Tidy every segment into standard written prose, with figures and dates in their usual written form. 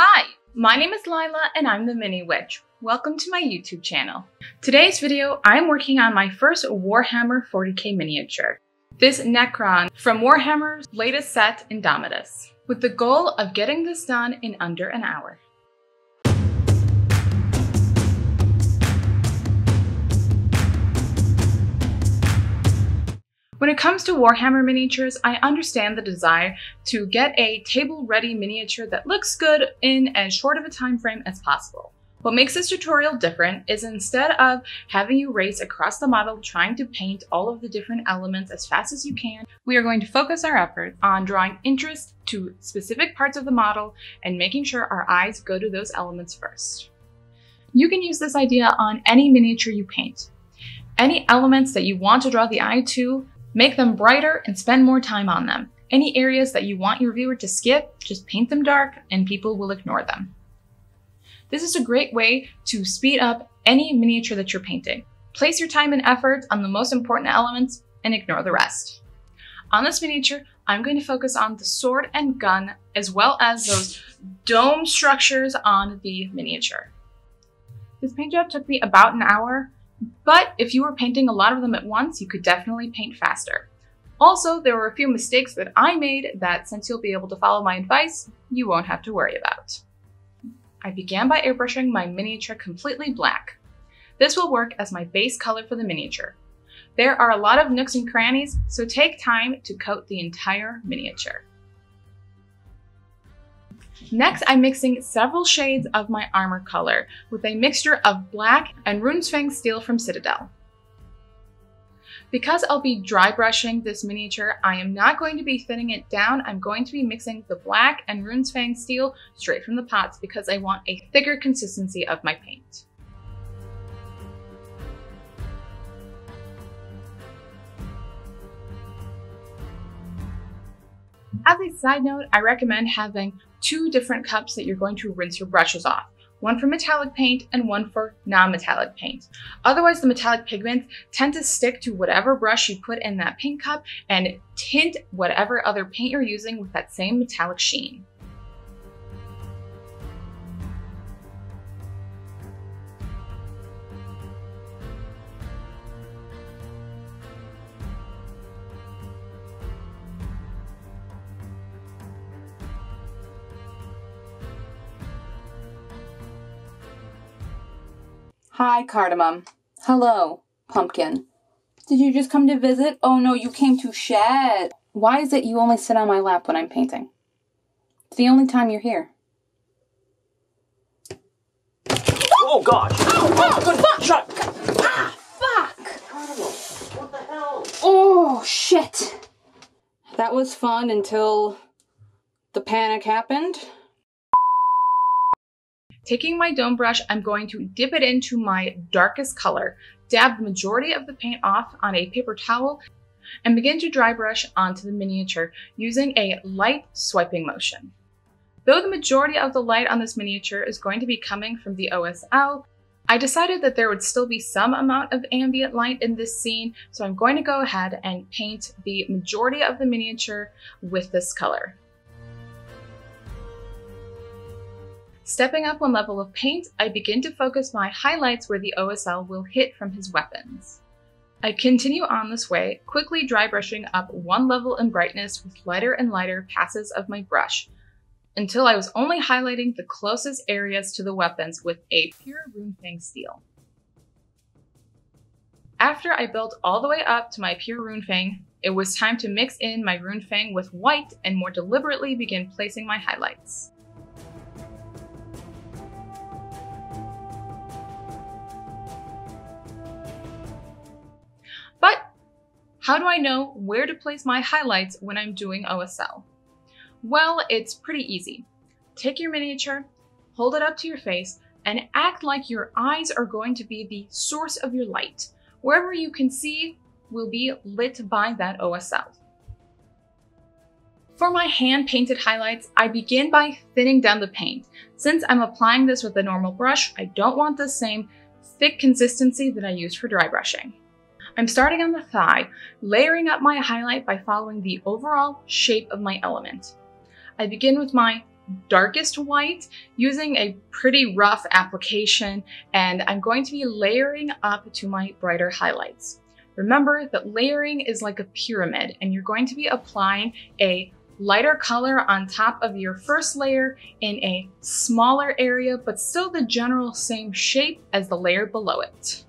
Hi, my name is Lila and I'm the Mini Witch. Welcome to my YouTube channel. Today's video, I'm working on my first Warhammer 40k miniature. This Necron from Warhammer's latest set, Indomitus, with the goal of getting this done in under an hour. When it comes to Warhammer miniatures, I understand the desire to get a table-ready miniature that looks good in as short of a time frame as possible. What makes this tutorial different is instead of having you race across the model trying to paint all of the different elements as fast as you can, we are going to focus our efforts on drawing interest to specific parts of the model and making sure our eyes go to those elements first. You can use this idea on any miniature you paint. Any elements that you want to draw the eye to, make them brighter and spend more time on them. Any areas that you want your viewer to skip, just paint them dark and people will ignore them. This is a great way to speed up any miniature that you're painting. Place your time and effort on the most important elements and ignore the rest. On this miniature, I'm going to focus on the sword and gun as well as those dome structures on the miniature. This paint job took me about an hour. But if you were painting a lot of them at once, you could definitely paint faster. Also, there were a few mistakes that I made that since you'll be able to follow my advice, you won't have to worry about. I began by airbrushing my miniature completely black. This will work as my base color for the miniature. There are a lot of nooks and crannies, so take time to coat the entire miniature. Next, I'm mixing several shades of my armor color with a mixture of black and Runesfang Steel from Citadel. Because I'll be dry brushing this miniature, I am not going to be thinning it down. I'm going to be mixing the black and Runesfang Steel straight from the pots because I want a thicker consistency of my paint. As a side note, I recommend having two different cups that you're going to rinse your brushes off. One for metallic paint and one for non-metallic paint. Otherwise, the metallic pigments tend to stick to whatever brush you put in that paint cup and tint whatever other paint you're using with that same metallic sheen. Hi, Cardamom. Hello, Pumpkin. Did you just come to visit? Oh no, you came to shed. Why is it you only sit on my lap when I'm painting? It's the only time you're here. Oh gosh! Oh, oh good fuck! Shut up! Ah, fuck! Cardamom, what the hell? Oh, shit! That was fun until the panic happened. Taking my dome brush, I'm going to dip it into my darkest color, dab the majority of the paint off on a paper towel, and begin to dry brush onto the miniature using a light swiping motion. Though the majority of the light on this miniature is going to be coming from the OSL, I decided that there would still be some amount of ambient light in this scene, so I'm going to go ahead and paint the majority of the miniature with this color. Stepping up one level of paint, I begin to focus my highlights where the OSL will hit from his weapons. I continue on this way, quickly dry brushing up one level in brightness with lighter and lighter passes of my brush, until I was only highlighting the closest areas to the weapons with a pure Runefang Steel. After I built all the way up to my pure Runefang, it was time to mix in my Runefang with white and more deliberately begin placing my highlights. How do I know where to place my highlights when I'm doing OSL? Well, it's pretty easy. Take your miniature, hold it up to your face, and act like your eyes are going to be the source of your light. Wherever you can see will be lit by that OSL. For my hand-painted highlights, I begin by thinning down the paint. Since I'm applying this with a normal brush, I don't want the same thick consistency that I used for dry brushing. I'm starting on the thigh, layering up my highlight by following the overall shape of my element. I begin with my darkest white using a pretty rough application, and I'm going to be layering up to my brighter highlights. Remember that layering is like a pyramid, and you're going to be applying a lighter color on top of your first layer in a smaller area, but still the general same shape as the layer below it.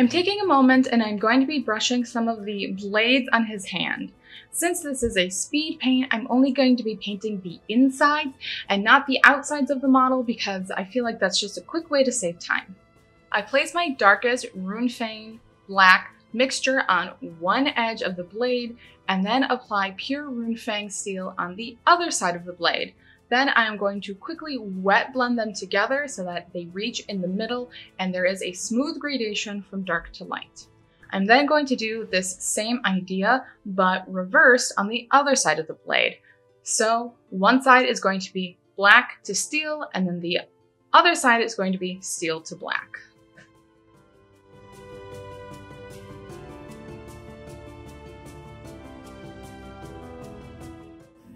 I'm taking a moment and I'm going to be brushing some of the blades on his hand. Since this is a speed paint, I'm only going to be painting the insides and not the outsides of the model because I feel like that's just a quick way to save time. I place my darkest Runesfang black mixture on one edge of the blade and then apply pure Runesfang steel on the other side of the blade. Then I'm going to quickly wet blend them together so that they reach in the middle and there is a smooth gradation from dark to light. I'm then going to do this same idea, but reversed on the other side of the blade. So one side is going to be black to steel, and then the other side is going to be steel to black.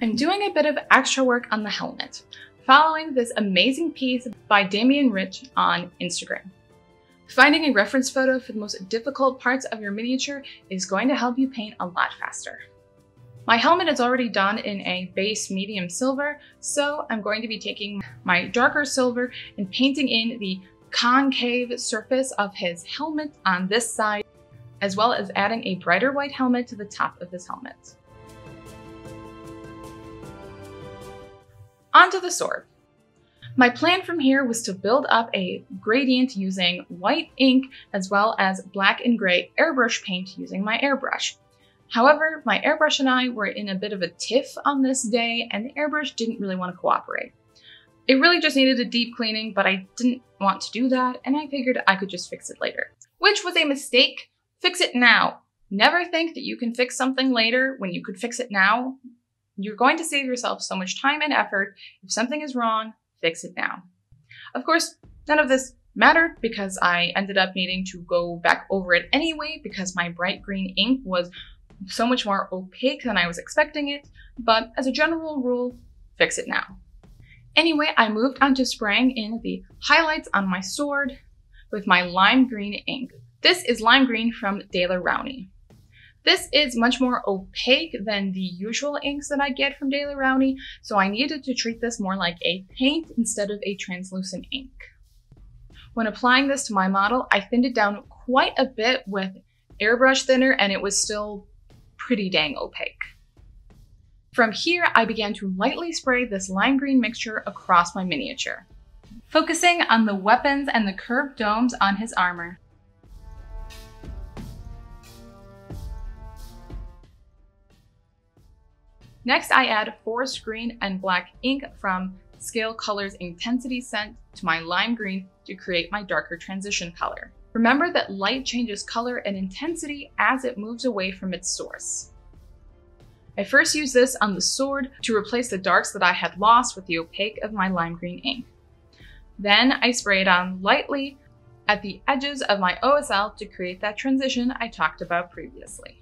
I'm doing a bit of extra work on the helmet, following this amazing piece by Damien Rich on Instagram. Finding a reference photo for the most difficult parts of your miniature is going to help you paint a lot faster. My helmet is already done in a base medium silver, so I'm going to be taking my darker silver and painting in the concave surface of his helmet on this side, as well as adding a brighter white helmet to the top of his helmet. Onto the sword. My plan from here was to build up a gradient using white ink as well as black and gray airbrush paint using my airbrush. However, my airbrush and I were in a bit of a tiff on this day and the airbrush didn't really want to cooperate. It really just needed a deep cleaning, but I didn't want to do that and I figured I could just fix it later. Which was a mistake. Fix it now. Never think that you can fix something later when you could fix it now. You're going to save yourself so much time and effort. If something is wrong, fix it now. Of course, none of this mattered because I ended up needing to go back over it anyway because my bright green ink was so much more opaque than I was expecting it. But as a general rule, fix it now. Anyway, I moved on to spraying in the highlights on my sword with my lime green ink. This is lime green from Daler Rowney. This is much more opaque than the usual inks that I get from Daler Rowney, so I needed to treat this more like a paint instead of a translucent ink. When applying this to my model, I thinned it down quite a bit with airbrush thinner and it was still pretty dang opaque. From here, I began to lightly spray this lime green mixture across my miniature, focusing on the weapons and the curved domes on his armor. Next, I add forest green and black ink from Scale Colors Intensity Scent to my lime green to create my darker transition color. Remember that light changes color and intensity as it moves away from its source. I first used this on the sword to replace the darks that I had lost with the opaque of my lime green ink. Then I spray it on lightly at the edges of my OSL to create that transition I talked about previously.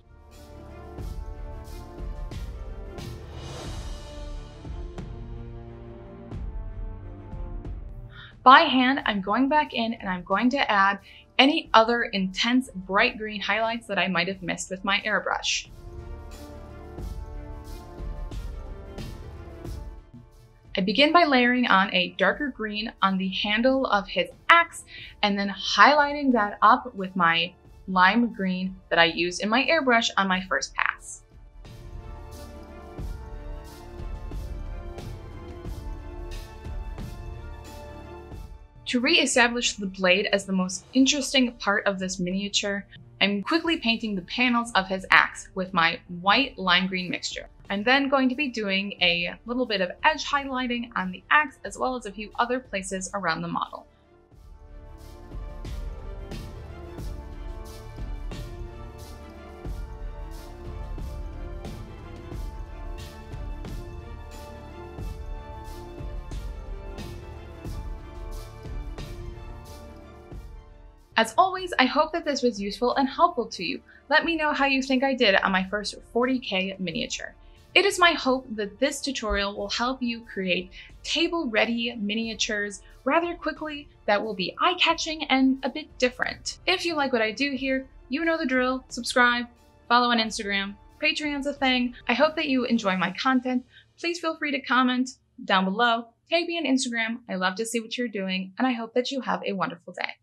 By hand, I'm going back in and I'm going to add any other intense bright green highlights that I might have missed with my airbrush. I begin by layering on a darker green on the handle of his axe and then highlighting that up with my lime green that I used in my airbrush on my first pass. To re-establish the blade as the most interesting part of this miniature, I'm quickly painting the panels of his axe with my white lime green mixture. I'm then going to be doing a little bit of edge highlighting on the axe as well as a few other places around the model. As always, I hope that this was useful and helpful to you. Let me know how you think I did on my first 40K miniature. It is my hope that this tutorial will help you create table-ready miniatures rather quickly that will be eye-catching and a bit different. If you like what I do here, you know the drill. Subscribe, follow on Instagram, Patreon's a thing. I hope that you enjoy my content. Please feel free to comment down below. Tag me on Instagram. I love to see what you're doing, and I hope that you have a wonderful day.